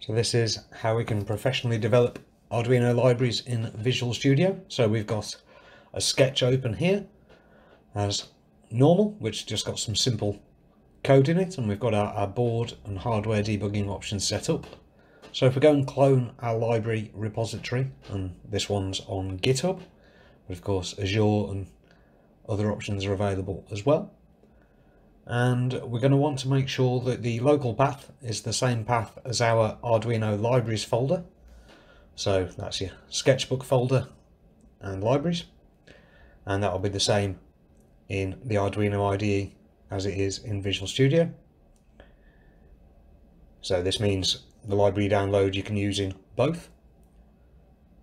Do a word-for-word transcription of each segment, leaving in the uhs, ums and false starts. So this is how we can professionally develop Arduino libraries in Visual Studio. So we've got a sketch open here as normal, which just got some simple code in it, and we've got our, our board and hardware debugging options set up. So if we go and clone our library repository, and this one's on GitHub, but of course Azure and other options are available as well. And we're going to want to make sure that the local path is the same path as our Arduino libraries folder. So that's your sketchbook folder and libraries, and that will be the same in the Arduino I D E as it is in Visual Studio. So this means the library download you can use in both,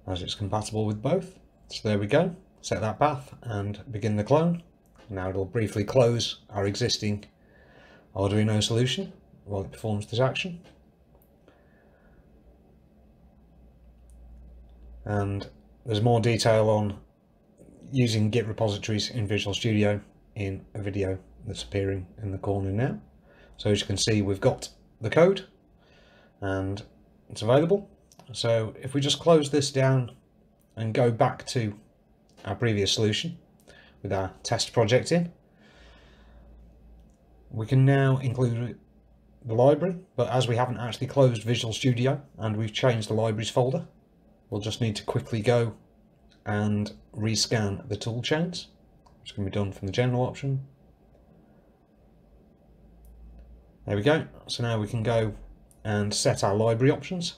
as it's compatible with both. So there we go, set that path and begin the clone. Now it'll briefly close our existing Arduino solution while it performs this action. And there's more detail on using Git repositories in Visual Studio in a video that's appearing in the corner now. So as you can see, we've got the code and it's available. So if we just close this down and go back to our previous solution with our test project in, we can now include the library, but as we haven't actually closed Visual Studio and we've changed the libraries folder, we'll just need to quickly go and rescan the tool chains, which can be done from the general option. There we go. So now we can go and set our library options.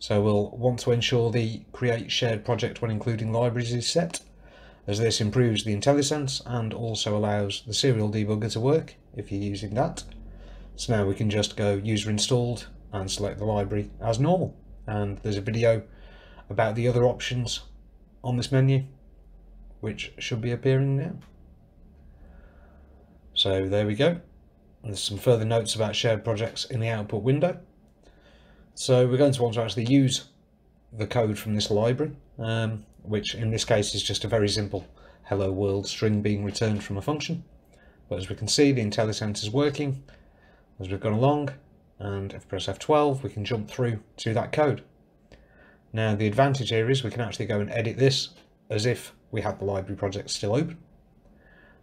So we'll want to ensure the create shared project when including libraries is set, as this improves the IntelliSense and also allows the serial debugger to work if you're using that. So now we can just go user installed and select the library as normal. And there's a video about the other options on this menu, which should be appearing now. So there we go. And there's some further notes about shared projects in the output window. So we're going to want to actually use the code from this library, um, which in this case is just a very simple hello world string being returned from a function. But as we can see, the IntelliSense is working as we've gone along, and if we press F twelve, we can jump through to that code. Now the advantage here is we can actually go and edit this as if we had the library project still open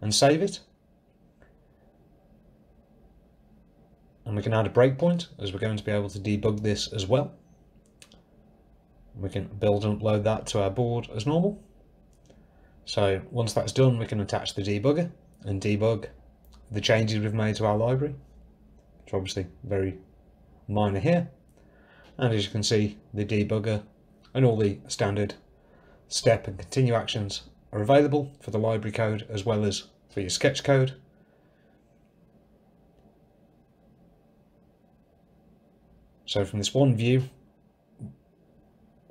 and save it. And we can add a breakpoint, as we're going to be able to debug this as well. We can build and upload that to our board as normal. So once that's done, we can attach the debugger and debug the changes we've made to our library, which are obviously very minor here. And as you can see, the debugger and all the standard step and continue actions are available for the library code as well as for your sketch code. So from this one view,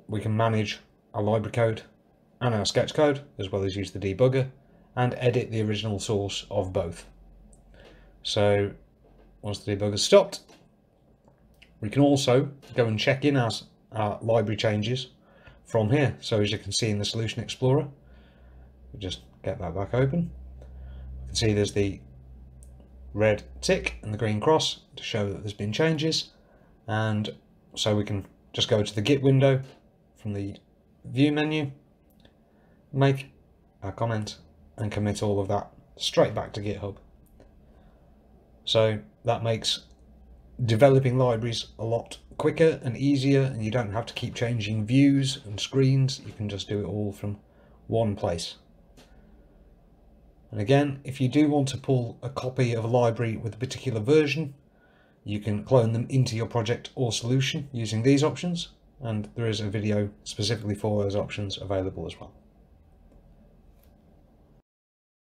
we can manage our library code and our sketch code, as well as use the debugger and edit the original source of both. So once the debugger's stopped, we can also go and check in our, our library changes from here. So as you can see in the Solution Explorer, we just get that back open. You can see there's the red tick and the green cross to show that there's been changes. And so we can just go to the Git window from the view menu, make our comment and commit all of that straight back to GitHub. So that makes developing libraries a lot quicker and easier, and you don't have to keep changing views and screens. You can just do it all from one place. And again, if you do want to pull a copy of a library with a particular version, you can clone them into your project or solution using these options, and there is a video specifically for those options available as well.